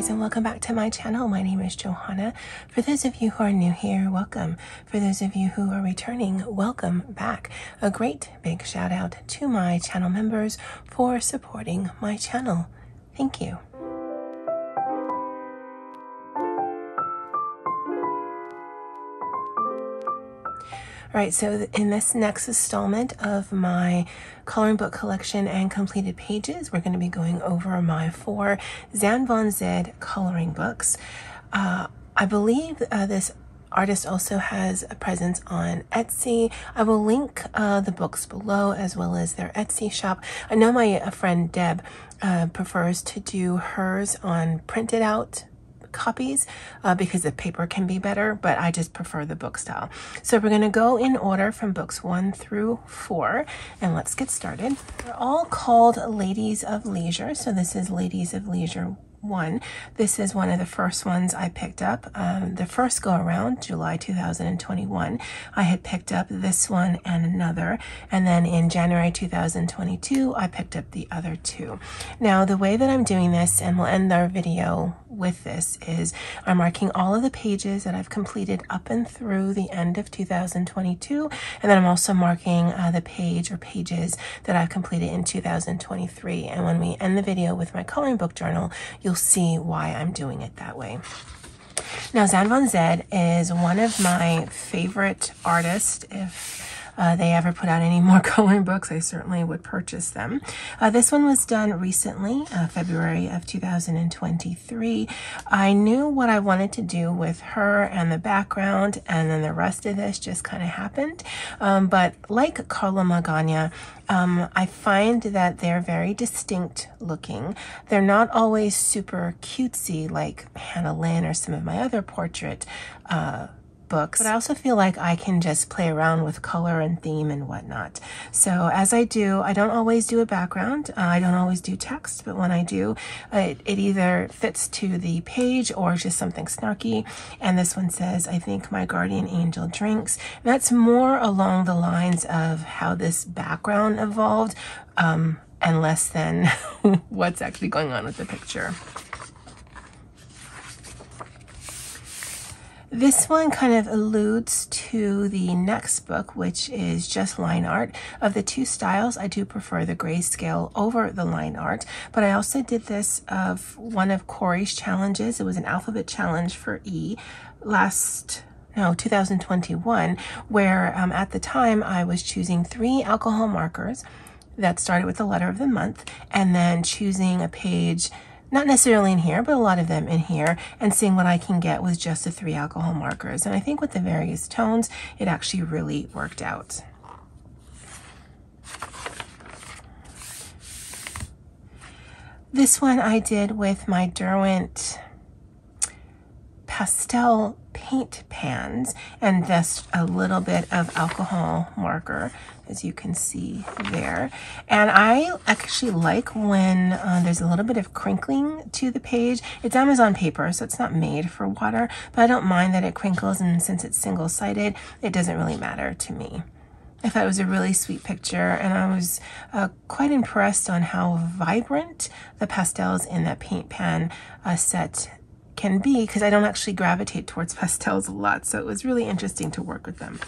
guys, and welcome back to my channel. My name is Johanna. For those of you who are new here, welcome. For those of you who are returning, welcome back. A great big shout out to my channel members for supporting my channel. Thank you. Alright, so in this next installment of my coloring book collection and completed pages, we're going to be going over my 4 Zan Von Zed coloring books. I believe this artist also has a presence on Etsy. I will link the books below as well as their Etsy shop. I know my friend Deb prefers to do hers on Print It Out copies because the paper can be better, but I just prefer the book style. So we're going to go in order from books 1 through 4, and let's get started. They're all called Ladies of Leisure, so this is Ladies of Leisure 1. This is one of the first ones I picked up. The first go around, July 2021, I had picked up this one and another, and then in January 2022 I picked up the other 2. Now the way that I'm doing this, and we'll end our video with this, is I'm marking all of the pages that I've completed up and through the end of 2022, and then I'm also marking the page or pages that I've completed in 2023, and when we end the video with my coloring book journal, you'll see why I'm doing it that way. Now, Zan Von Zed is one of my favorite artists. If they ever put out any more coloring books, I certainly would purchase them. This one was done recently, February of 2023. I knew what I wanted to do with her and the background, and then the rest of this just kind of happened. But like Carla Magana, I find that they're very distinct looking. They're not always super cutesy like Hannah Lynn or some of my other portrait books, but I also feel like I can just play around with color and theme and whatnot. So as I do, I don't always do a background, I don't always do text, but when I do, it either fits to the page or just something snarky. And this one says, "I think my guardian angel drinks." And that's more along the lines of how this background evolved, and less than what's actually going on with the picture. This one kind of alludes to the next book, which is just line art. Of the 2 styles, I do prefer the grayscale over the line art, but I also did this of one of Corey's challenges. It was an alphabet challenge for E 2021, where at the time I was choosing 3 alcohol markers that started with the letter of the month, and then choosing a page, not necessarily in here, but a lot of them in here, and seeing what I can get with just the 3 alcohol markers. And I think with the various tones, it actually really worked out. This one I did with my Derwent pastel paint pans and just a little bit of alcohol marker, as you can see there. And I actually like when there's a little bit of crinkling to the page. It's Amazon paper, so it's not made for water, but I don't mind that it crinkles, and since it's single-sided, it doesn't really matter to me. I thought it was a really sweet picture, and I was quite impressed on how vibrant the pastels in that paint pan set can be, because I don't actually gravitate towards pastels a lot, so it was really interesting to work with them.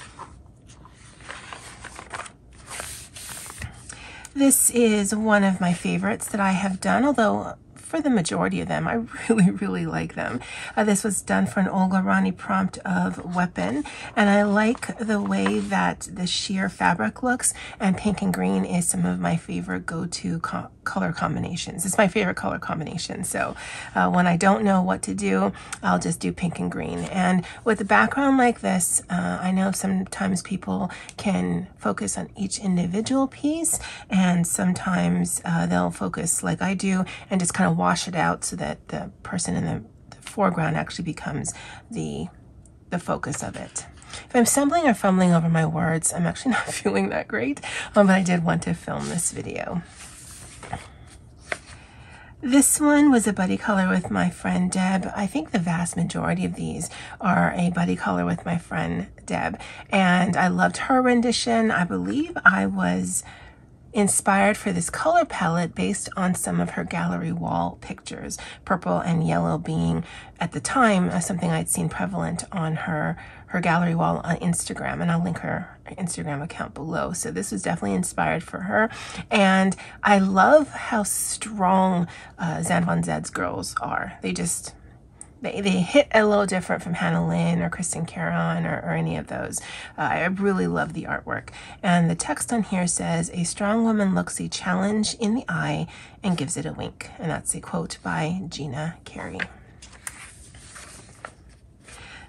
This is one of my favorites that I have done, although for the majority of them, I really like them. This was done for an Olga Rani prompt of Weapon, and I like the way that the sheer fabric looks, and pink and green is some of my favorite go-to color combinations. It's my favorite color combination, so when I don't know what to do, I'll just do pink and green. And with a background like this, I know sometimes people can focus on each individual piece, and sometimes they'll focus like I do and just kind of wash it out so that the person in the foreground actually becomes the focus of it. If I'm stumbling or fumbling over my words, I'm actually not feeling that great, but I did want to film this video. This one was a buddy color with my friend Deb. I think the vast majority of these are a buddy color with my friend Deb, and I loved her rendition. I believe I was inspired for this color palette based on some of her gallery wall pictures, purple and yellow being at the time something I'd seen prevalent on her gallery wall on Instagram, and I'll link her Instagram account below. So this was definitely inspired for her, and I love how strong Zan Von Zed's girls are. They just they hit a little different from Hannah Lynn or Kristen Caron or any of those. I really love the artwork. And the text on here says, "A strong woman looks a challenge in the eye and gives it a wink." And that's a quote by Gina Carey.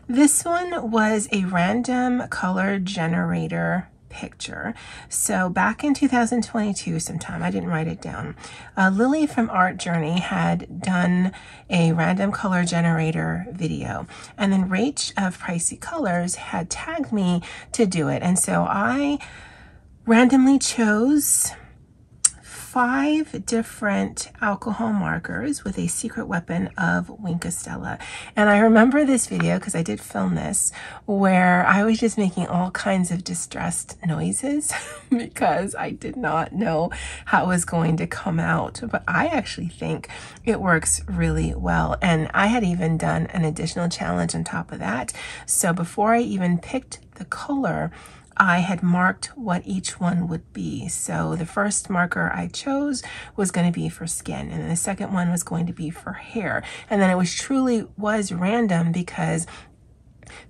This one was a random color generator picture. So back in 2022 sometime, I didn't write it down, Lily from Art Journey had done a random color generator video, and then Rach of Pricey Colors had tagged me to do it. And so I randomly chose 5 different alcohol markers with a secret weapon of Winkostella. And I remember this video because I did film this, where I was just making all kinds of distressed noises because I did not know how it was going to come out. But I actually think it works really well. And I had even done an additional challenge on top of that. So before I even picked the color, I had marked what each one would be. So the first marker I chose was going to be for skin, and then the second one was going to be for hair. And then it was truly random, because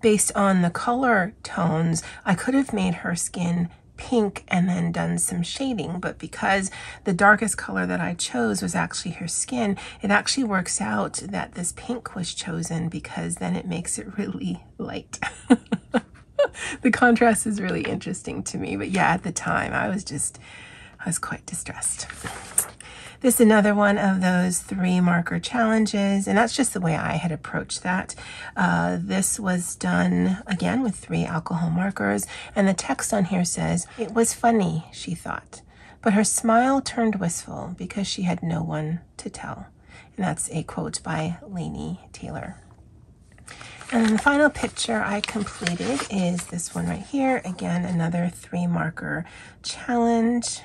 based on the color tones, I could have made her skin pink and then done some shading, but because the darkest color that I chose was actually her skin, it actually works out that this pink was chosen, because then it makes it really light. The contrast is really interesting to me, but yeah, at the time I was quite distressed. This is another one of those 3 marker challenges, and that's just the way I had approached that. This was done again with 3 alcohol markers, and the text on here says, "It was funny, she thought, but her smile turned wistful because she had no one to tell." And that's a quote by Laini Taylor. And then the final picture I completed is this one right here. Again, another 3 marker challenge.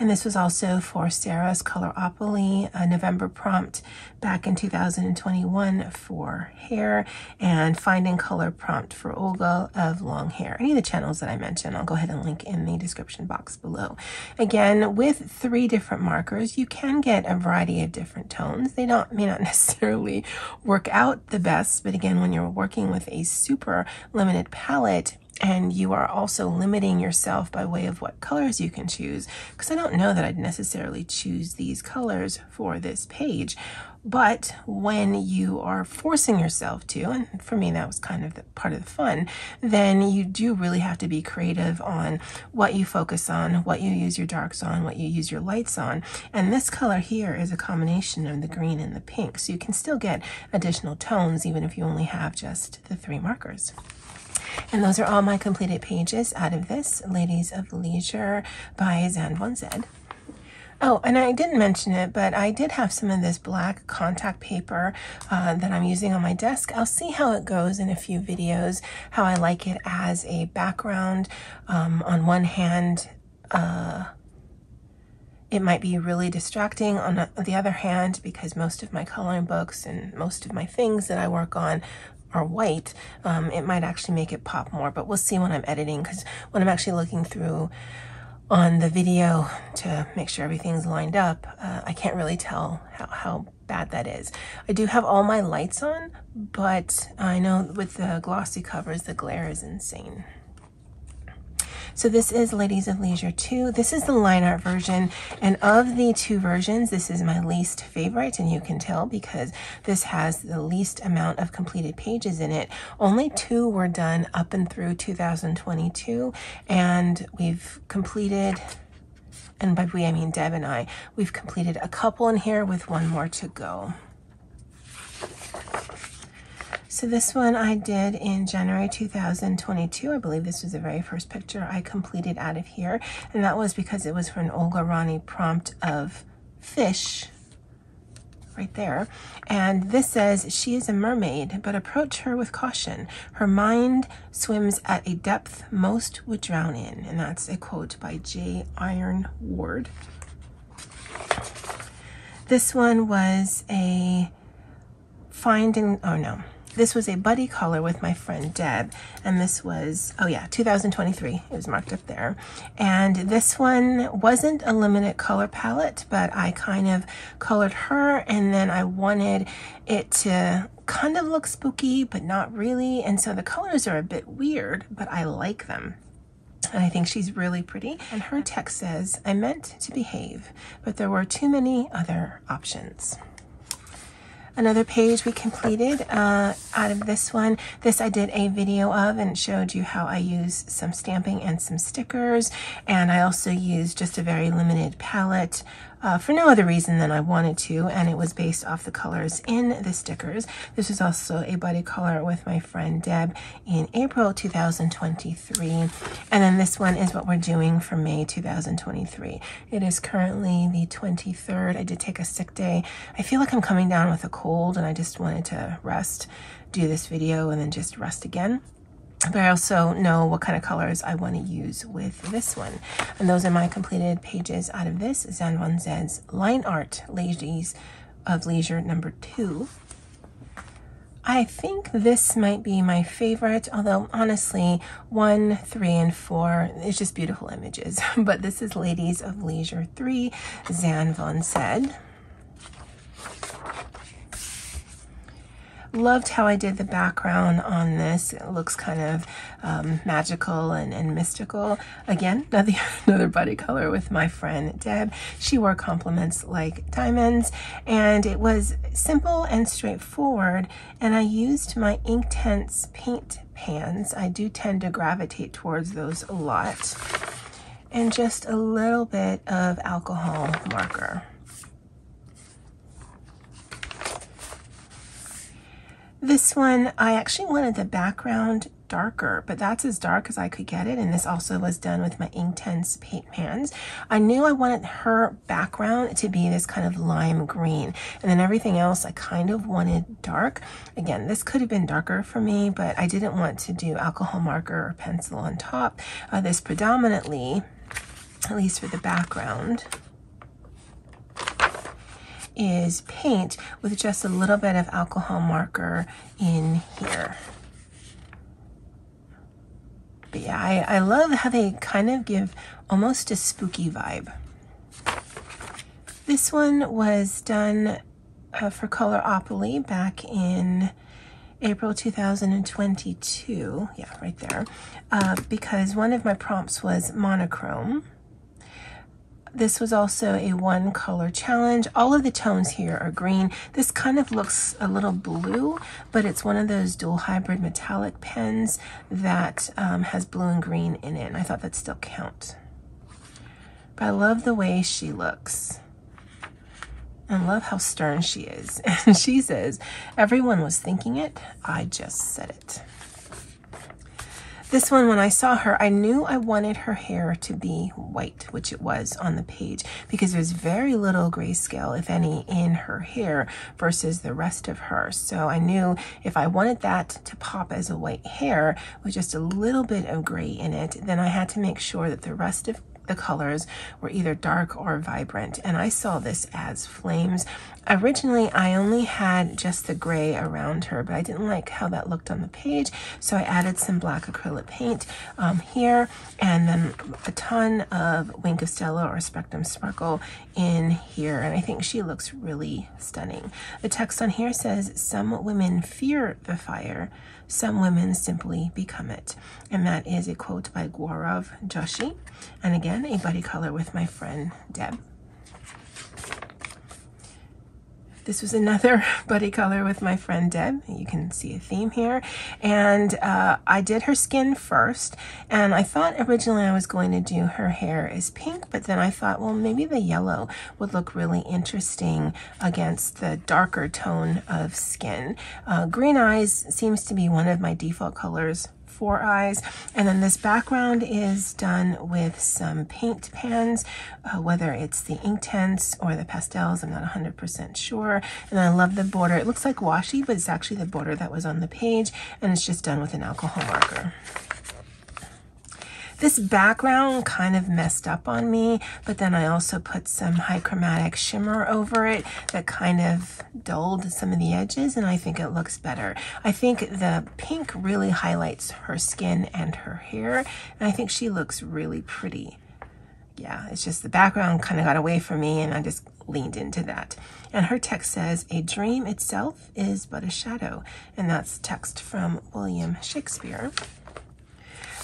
And this was also for Sarah's Coloropoly, a November prompt back in 2021 for hair, and finding color prompt for Olga of long hair. Any of the channels that I mentioned, I'll go ahead and link in the description box below. Again, with 3 different markers, you can get a variety of different tones. They may not necessarily work out the best, but again, when you're working with a super limited palette, and you are also limiting yourself by way of what colors you can choose, because I don't know that I'd necessarily choose these colors for this page, but when you are forcing yourself to, and for me that was kind of the part of the fun, then you do really have to be creative on what you focus on, what you use your darks on, what you use your lights on. And this color here is a combination of the green and the pink, so you can still get additional tones even if you only have just the 3 markers. And those are all my completed pages out of this Ladies of Leisure by Zan Von Zed. Oh, and I didn't mention it, but I did have some of this black contact paper that I'm using on my desk. I'll see how it goes in a few videos, how I like it as a background. On one hand, it might be really distracting. On the other hand, because most of my coloring books and most of my things that I work on are white, it might actually make it pop more, but we'll see when I'm editing, because when I'm actually looking through on the video to make sure everything's lined up, I can't really tell how bad that is. I do have all my lights on, but I know with the glossy covers, the glare is insane. So this is Ladies of Leisure 2. This is the line art version, and of the 2 versions, this is my least favorite, and you can tell because this has the least amount of completed pages in it. Only 2 were done up and through 2022, and we've completed, and by we I mean Deb and I, we've completed a couple in here with 1 more to go. So this one I did in January 2022. I believe this was the very first picture I completed out of here. And that was because it was for an Olga Rani prompt of fish right there. And this says, she is a mermaid, but approach her with caution. Her mind swims at a depth most would drown in. And that's a quote by J. Iron Ward. This one was a finding, oh no. This was a buddy color with my friend Deb, and this was, oh yeah, 2023, it was marked up there. And this one wasn't a limited color palette, but I kind of colored her, and then I wanted it to kind of look spooky, but not really. And so the colors are a bit weird, but I like them. And I think she's really pretty. And her text says, I meant to behave, but there were too many other options. Another page we completed out of this one. This I did a video of and showed you how I use some stamping and some stickers. And I also used just a very limited palette for no other reason than I wanted to. And it was based off the colors in the stickers. This is also a buddy color with my friend Deb in April 2023. And then this one is what we're doing for May 2023. It is currently the 23rd. I did take a sick day. I feel like I'm coming down with a cold and I just wanted to rest, do this video, and then just rest again. But I also know what kind of colors I want to use with this one. And those are my completed pages out of this Zan Von Zed's Line Art Ladies of Leisure #2. I think this might be my favorite, although honestly, 1, 3, and 4, it's just beautiful images. But this is Ladies of Leisure 3, Zan Von Zed. Loved how I did the background on this. It looks kind of magical and mystical. Again, another buddy color with my friend Deb. She wore compliments like diamonds, and it was simple and straightforward. And I used my Inktense paint pans. I do tend to gravitate towards those a lot. And just a little bit of alcohol marker. This one, I actually wanted the background darker, but that's as dark as I could get it. And this also was done with my Inktense paint pans. I knew I wanted her background to be this kind of lime green. And then everything else I kind of wanted dark. Again, this could have been darker for me, but I didn't want to do alcohol marker or pencil on top. This predominantly, at least for the background, is paint with just a little bit of alcohol marker in here. But yeah, I love how they kind of give almost a spooky vibe. This one was done for Coloropoly back in April 2022. Yeah, right there. Because one of my prompts was monochrome. This was also a one color challenge. All of the tones here are green. This kind of looks a little blue, but it's one of those dual hybrid metallic pens that has blue and green in it. And I thought that'd still count. But I love the way she looks. I love how stern she is. And she says, everyone was thinking it, I just said it. This one, when I saw her, I knew I wanted her hair to be white, which it was on the page, because there's very little grayscale, if any, in her hair versus the rest of her. So I knew if I wanted that to pop as a white hair with just a little bit of gray in it, then I had to make sure that the rest of the colors were either dark or vibrant. And I saw this as flames. Originally, I only had just the gray around her, but I didn't like how that looked on the page. So I added some black acrylic paint here, and then a ton of Winkostella or Spectrum Sparkle in here. And I think she looks really stunning. The text on here says, some women fear the fire, some women simply become it. And that is a quote by Gaurav Joshi. And again, a buddy color with my friend Deb. This was another buddy color with my friend Deb. You can see a theme here. And I did her skin first. And I thought originally I was going to do her hair as pink, but then I thought, well, maybe the yellow would look really interesting against the darker tone of skin. Green eyes seems to be one of my default colors four eyes. And then this background is done with some paint pans, whether it's the Inktense or the pastels, I'm not 100% sure. And I love the border. It looks like washi, but it's actually the border that was on the page, and it's just done with an alcohol marker. This background kind of messed up on me, but then I also put some high chromatic shimmer over it that kind of dulled some of the edges, and I think it looks better. I think the pink really highlights her skin and her hair, and I think she looks really pretty. Yeah, it's just the background kind of got away from me, and I just leaned into that. And her text says, "A dream itself is but a shadow," and that's text from William Shakespeare.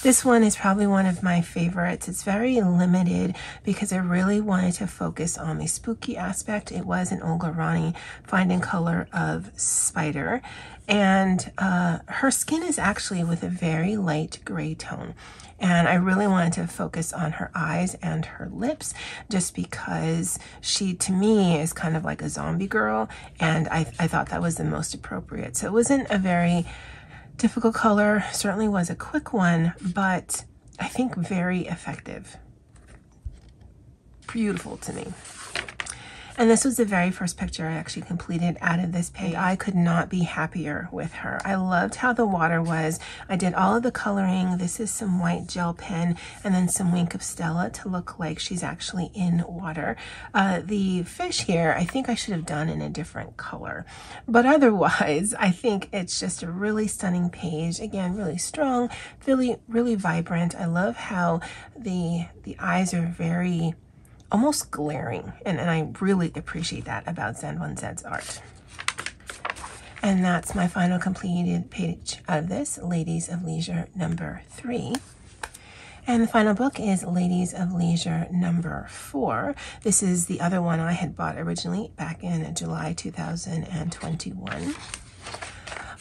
This one is probably one of my favorites. It's very limited because I really wanted to focus on the spooky aspect. It was an Olga Rani Finding Color of Spider. And her skin is actually with a very light gray tone. And I really wanted to focus on her eyes and her lips just because she, to me, is kind of like a zombie girl. And I thought that was the most appropriate. So it wasn't a very difficult color, certainly was a quick one, but I think very effective. Beautiful to me. And this was the very first picture I actually completed out of this page. I could not be happier with her. I loved how the water was. I did all of the coloring. This is some white gel pen and then some Winkostella to look like she's actually in water. The fish here, I think I should have done in a different color. But otherwise, I think it's just a really stunning page. Again, really strong, really vibrant. I love how the eyes are very almost glaring, and I really appreciate that about Zan Von Zed's art. And that's my final completed page of this, Ladies of Leisure number 3. And the final book is Ladies of Leisure number 4. This is the other one I had bought originally back in July 2021.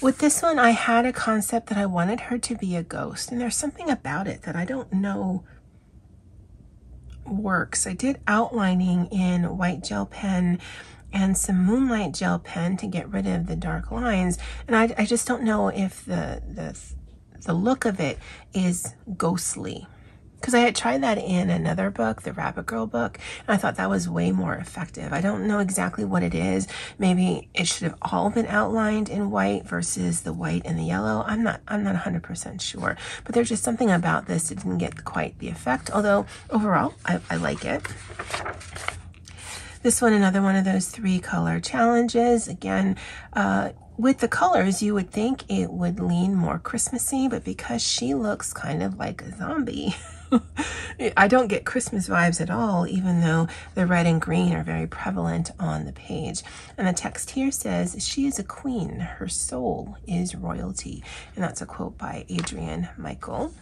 With this one, I had a concept that I wanted her to be a ghost, and there's something about it that I don't know works. I did outlining in white gel pen and some moonlight gel pen to get rid of the dark lines, and I just don't know if the look of it is ghostly, because I had tried that in another book, the Rabbit Girl book, and I thought that was way more effective. I don't know exactly what it is. Maybe it should have all been outlined in white versus the white and the yellow. I'm not 100% sure, but there's just something about this that didn't get quite the effect, although overall, I like it. This one, another one of those 3 color challenges. Again, with the colors, you would think it would lean more Christmassy, but because she looks kind of like a zombie, I don't get Christmas vibes at all, even though the red and green are very prevalent on the page. And the text here says, "She is a queen, her soul is royalty." And that's a quote by Adrian Michael.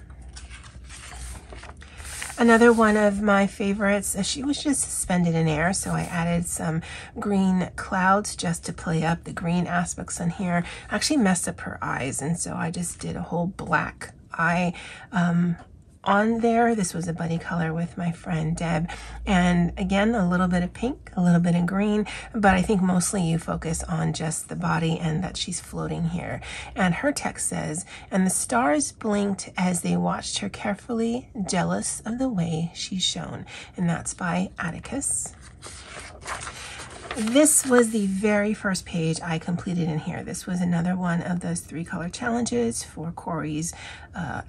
Another one of my favorites, she was just suspended in air, so I added some green clouds just to play up the green aspects on here. I actually messed up her eyes, and so I just did a whole black eye on there. This was a buddy color with my friend Deb. And again, a little bit of pink, a little bit of green, but I think mostly you focus on just the body and that she's floating here. And her text says, "And the stars blinked as they watched her carefully, jealous of the way she shone." And that's by Atticus. This was the very first page I completed in here. This was another one of those 3 color challenges for Corey's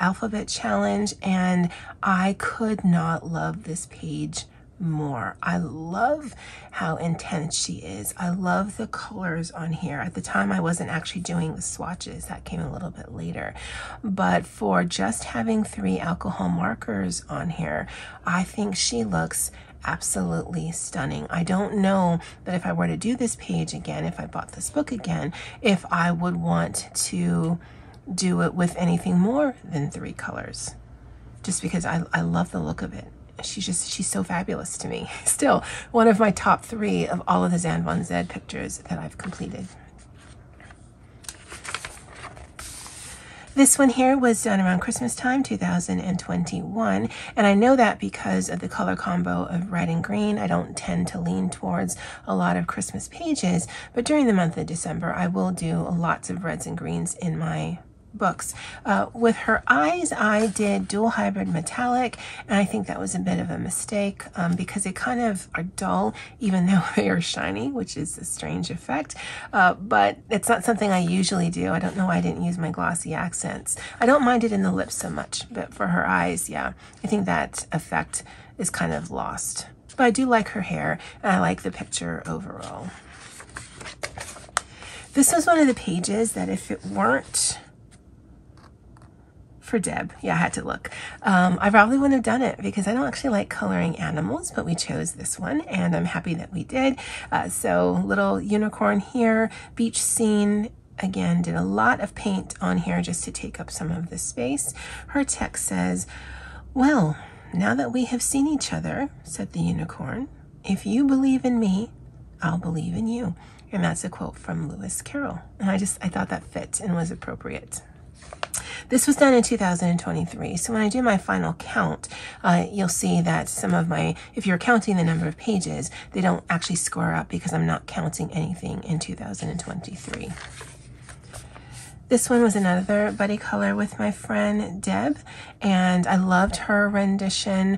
alphabet challenge, and I could not love this page more. I love how intense she is. I love the colors on here. At the time, I wasn't actually doing the swatches. That came a little bit later. But for just having 3 alcohol markers on here, I think she looks absolutely stunning. I don't know that if I were to do this page again, if I bought this book again, if I would want to do it with anything more than 3 colors, just because I love the look of it. She's so fabulous to me. Still one of my top 3 of all of the Zan Von Zed pictures that I've completed. This one here was done around Christmas time, 2021, and I know that because of the color combo of red and green. I don't tend to lean towards a lot of Christmas pages, but during the month of December, I will do lots of reds and greens in my books. With her eyes, I did dual hybrid metallic, and I think that was a bit of a mistake because they kind of are dull, even though they are shiny, which is a strange effect. But it's not something I usually do. I don't know why I didn't use my glossy accents. I don't mind it in the lips so much, but for her eyes, yeah, I think that effect is kind of lost. But I do like her hair, and I like the picture overall. This was one of the pages that if it weren't for Deb, yeah, I had to look. I probably wouldn't have done it because I don't actually like coloring animals, but we chose this one and I'm happy that we did. So little unicorn here, beach scene. Again, did a lot of paint on here just to take up some of the space. Her text says, "Well, now that we have seen each other," said the unicorn, "if you believe in me, I'll believe in you." And that's a quote from Lewis Carroll. And I thought that fit and was appropriate. This was done in 2023, so when I do my final count, you'll see that some of my, if you're counting the number of pages, they don't actually score up because I'm not counting anything in 2023. This one was another buddy color with my friend Deb, and I loved her rendition.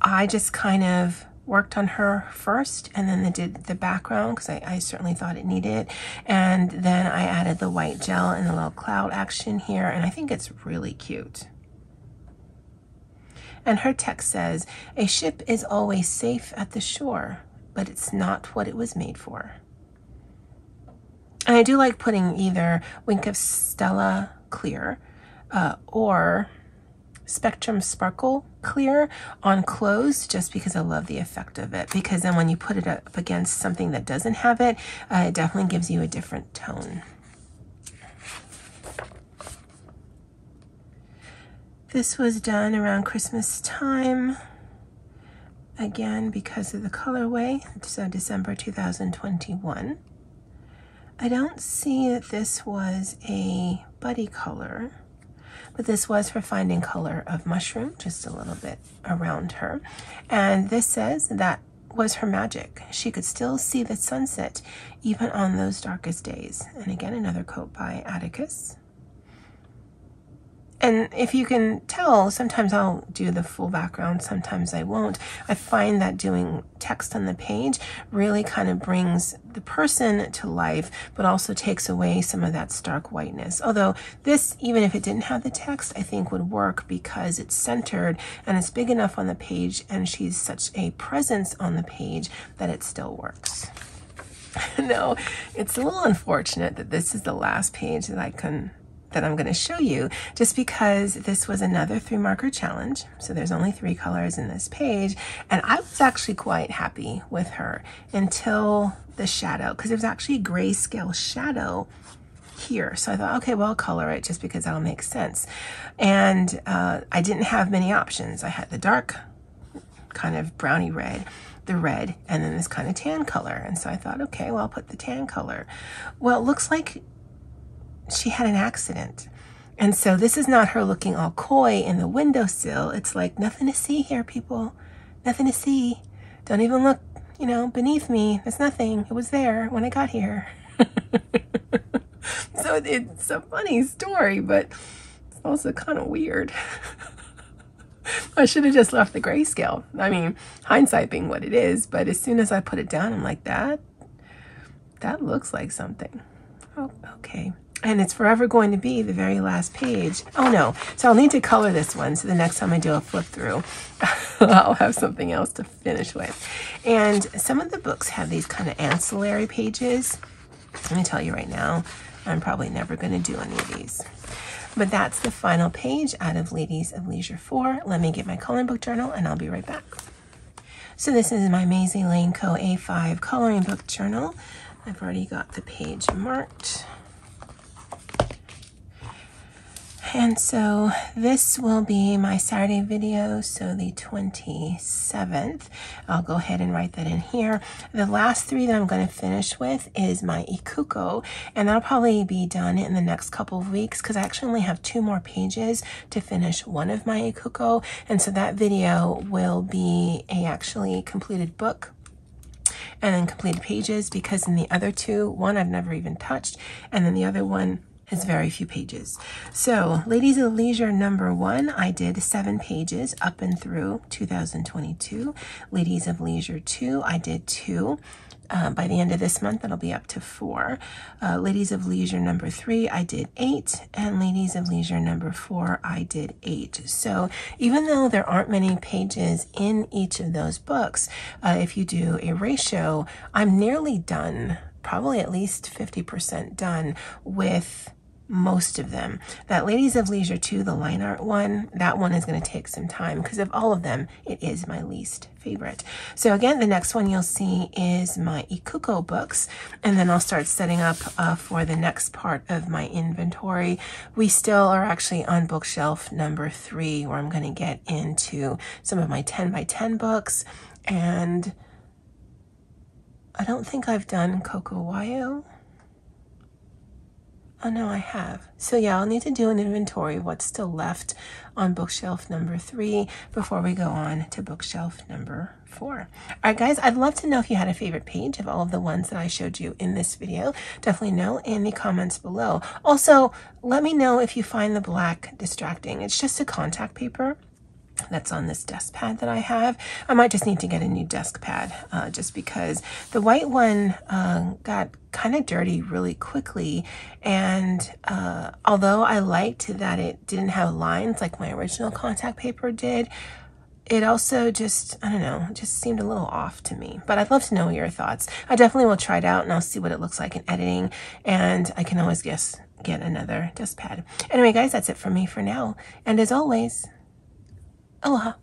I just kind of worked on her first and then did the background because I certainly thought it needed it. And then I added the white gel and a little cloud action here, and I think it's really cute. And her text says, "A ship is always safe at the shore, but it's not what it was made for." And I do like putting either Winkostella clear or Spectrum Sparkle clear on clothes just because I love the effect of it, because then when you put it up against something that doesn't have it, it definitely gives you a different tone. This was done around Christmas time, again because of the colorway, so December 2021. I don't see that this was a buddy color, but this was for Finding Color of Mushroom, just a little bit around her. And this says that was her magic. She could still see the sunset even on those darkest days. And again, another quote by Atticus. And if you can tell, sometimes I'll do the full background, sometimes I won't. I find that doing text on the page really kind of brings the person to life, but also takes away some of that stark whiteness. Although this, even if it didn't have the text, I think would work because it's centered and it's big enough on the page, and she's such a presence on the page that it still works. No, it's a little unfortunate that this is the last page that I'm going to show you, just because this was another 3-marker challenge. So there's only 3 colors in this page, and I was actually quite happy with her until the shadow, because there's actually a grayscale shadow here. So I thought, okay, well, I'll color it just because that'll make sense. And I didn't have many options. I had the dark kind of brownie red, the red, and then this kind of tan color. And so I thought, okay, well, I'll put the tan color. Well, it looks like she had an accident. And so this is not her looking all coy in the windowsill. It's like, nothing to see here, people. Nothing to see. Don't even look, you know, beneath me. There's nothing. It was there when I got here. So it's a funny story, but it's also kind of weird. I should have just left the grayscale. I mean, hindsight being what it is, but as soon as I put it down, I'm like, that looks like something. Oh, okay. And it's forever going to be the very last page. Oh no, so I'll need to color this one, so the next time I do a flip through, I'll have something else to finish with. And some of the books have these kind of ancillary pages. Let me tell you right now, I'm probably never gonna do any of these. But that's the final page out of Ladies of Leisure 4. Let me get my coloring book journal and I'll be right back. So this is my Maisie Lane Co. A5 coloring book journal. I've already got the page marked. And so this will be my Saturday video, so the 27th. I'll go ahead and write that in here. The last 3 that I'm going to finish with is my Ikuko, and that'll probably be done in the next couple of weeks because I actually only have 2 more pages to finish one of my Ikuko, and so that video will be a actually completed book and then completed pages, because in the other two, one I've never even touched, and then the other one has very few pages. So Ladies of Leisure #1, I did 7 pages up and through 2022. Ladies of Leisure 2, I did 2. By the end of this month, it'll be up to 4. Ladies of Leisure #3, I did 8. And Ladies of Leisure #4, I did 8. So even though there aren't many pages in each of those books, if you do a ratio, I'm nearly done, probably at least 50% done with most of them. That Ladies of Leisure 2, the line art one, that one is going to take some time because of all of them, it is my least favorite. So again, the next one you'll see is my Ikuko books, and then I'll start setting up for the next part of my inventory. We still are actually on bookshelf #3, where I'm going to get into some of my 10x10 books, and I don't think I've done Kokowayo. Oh no, I have. So yeah, I'll need to do an inventory of what's still left on bookshelf #3 before we go on to bookshelf #4. All right, guys, I'd love to know if you had a favorite page of all of the ones that I showed you in this video. Definitely know in the comments below. Also, let me know if you find the black distracting. It's just a contact paper that's on this desk pad that I have. I might just need to get a new desk pad just because the white one got kind of dirty really quickly, and although I liked that it didn't have lines like my original contact paper did, it also just, I don't know, just seemed a little off to me. But I'd love to know your thoughts. I definitely will try it out, and I'll see what it looks like in editing, and I can always get another desk pad. Anyway, guys, that's it for me for now, and as always, aloha.